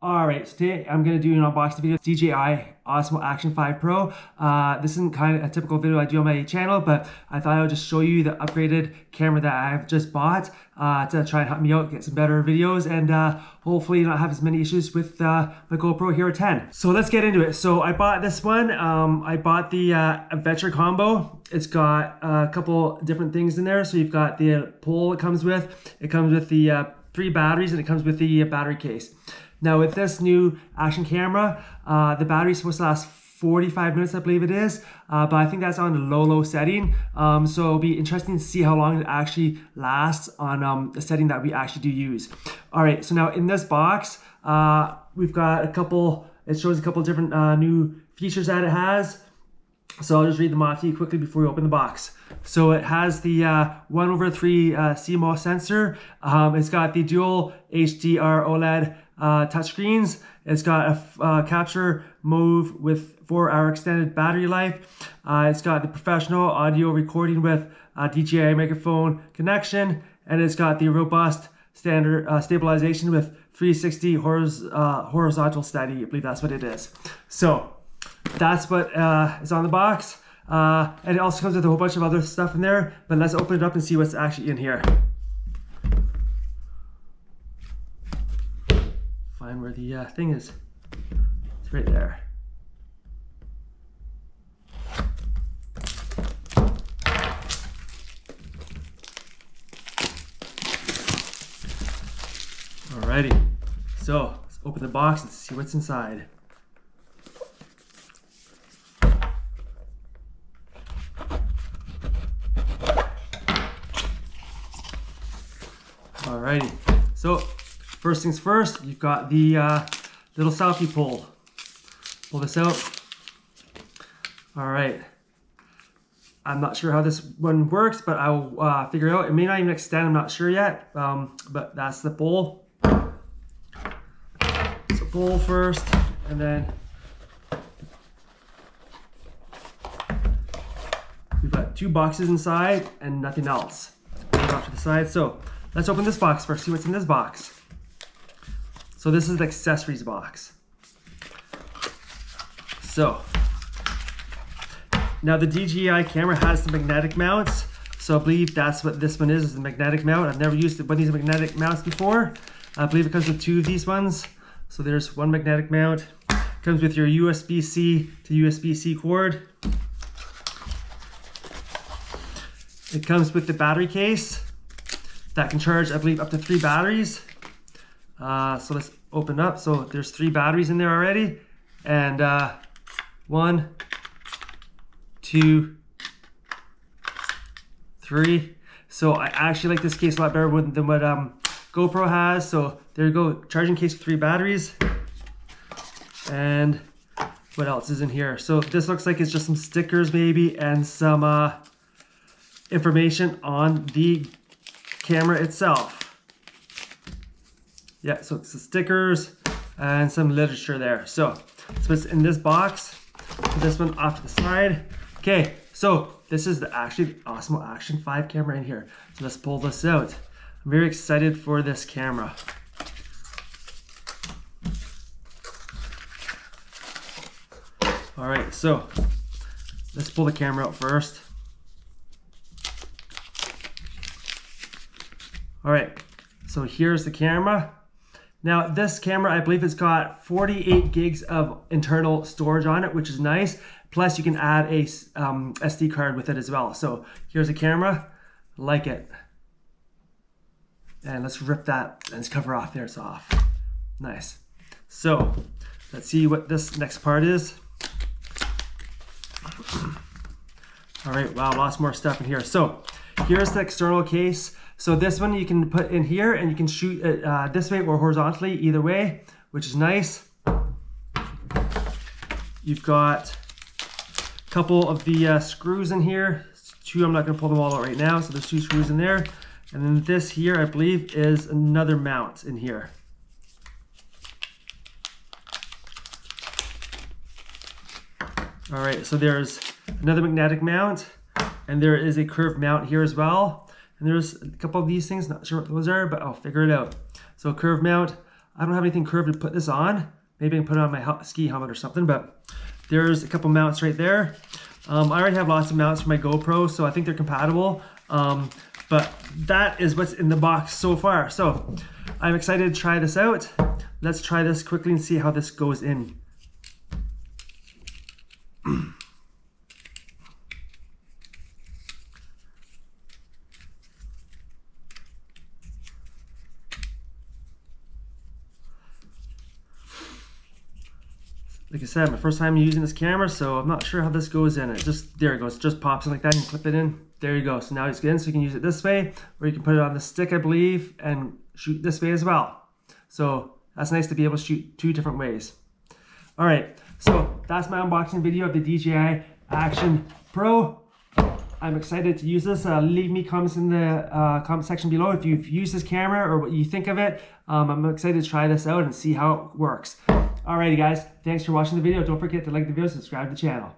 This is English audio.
Alright, so today I'm going to do an unboxing video. It's DJI Osmo Action 5 Pro. This isn't kind of a typical video I do on my channel, but I thought I would just show you the upgraded camera that I've just bought to try and help me out, get some better videos, and hopefully not have as many issues with my GoPro Hero 10. So let's get into it. So I bought this one. I bought the Adventure Combo. It's got a couple different things in there. So you've got the pole it comes with. It comes with the three batteries, and it comes with the battery case. Now with this new action camera, the battery is supposed to last 45 minutes, I believe it is, but I think that's on a low setting. So it'll be interesting to see how long it actually lasts on the setting that we actually do use. All right, so now in this box, we've got it shows a couple different new features that it has. So I'll just read them off to you quickly before we open the box. So it has the 1/3 CMOS sensor. It's got the dual HDR OLED touchscreens. It's got a capture mode with 4-hour extended battery life. It's got the professional audio recording with DJI microphone connection, and it's got the robust standard stabilization with 360 horizontal steady. I believe that's what it is. So that's what is on the box, and it also comes with a whole bunch of other stuff in there, but let's open it up and see what's actually in here. Find where the thing is. It's right there. Alrighty, so let's open the box and see what's inside. Alrighty, so first things first, you've got the little selfie pole. Pull this out. All right. I'm not sure how this one works, but I'll figure it out. It may not even extend, I'm not sure yet, but that's the pole. So pole first, and then we've got two boxes inside and nothing else. Off to the side. So let's open this box first, see what's in this box. So this is the accessories box. So now the DJI camera has the magnetic mounts. So I believe that's what this one is the magnetic mount. I've never used one of these magnetic mounts before. I believe it comes with two of these ones. So there's one magnetic mount. It comes with your USB-C to USB-C cord. It comes with the battery case that can charge, I believe, up to 3 batteries. So let's open up. So there's 3 batteries in there already, and 1, 2, 3. So I actually like this case a lot better than what GoPro has. So there you go, charging case with 3 batteries. And what else is in here? So this looks like it's just some stickers maybe, and some information on the camera itself. Yeah, so it's the stickers and some literature there. So that's what's in this box. Put this one off to the side. Okay, so this is actually the Osmo Action 5 camera in here. So let's pull this out. I'm very excited for this camera. All right, so let's pull the camera out first. All right, so here's the camera. Now this camera, I believe it's got 48 gigs of internal storage on it, which is nice. Plus you can add a SD card with it as well. So here's a camera, like it. And let's rip that lens cover off. There, it's off. Nice. So let's see what this next part is. All right, wow, lots more stuff in here. So here's the external case. So this one you can put in here, and you can shoot it this way or horizontally, either way, which is nice. You've got a couple of the screws in here. It's 2, I'm not gonna pull them all out right now. So there's 2 screws in there. And then this here, I believe, is another mount in here. All right, so there's another magnetic mount, and there is a curved mount here as well. And there's a couple of these things, not sure what those are, but I'll figure it out. So curve mount, I don't have anything curved to put this on. Maybe I can put it on my ski helmet or something, but there's a couple mounts right there. I already have lots of mounts for my GoPro, so I think they're compatible. But that is what's in the box so far. So I'm excited to try this out. Let's try this quickly and see how this goes in. Like I said, my first time using this camera, so I'm not sure how this goes in. It just, there it goes, it just pops in like that, and clip it in. There you go, so now it's good, so you can use it this way, or you can put it on the stick, I believe, and shoot this way as well. So that's nice to be able to shoot two different ways. All right, so that's my unboxing video of the DJI Action Pro. I'm excited to use this. Leave me comments in the comment section below if you've used this camera or what you think of it. I'm excited to try this out and see how it works. Alrighty guys, thanks for watching the video. Don't forget to like the video, subscribe to the channel.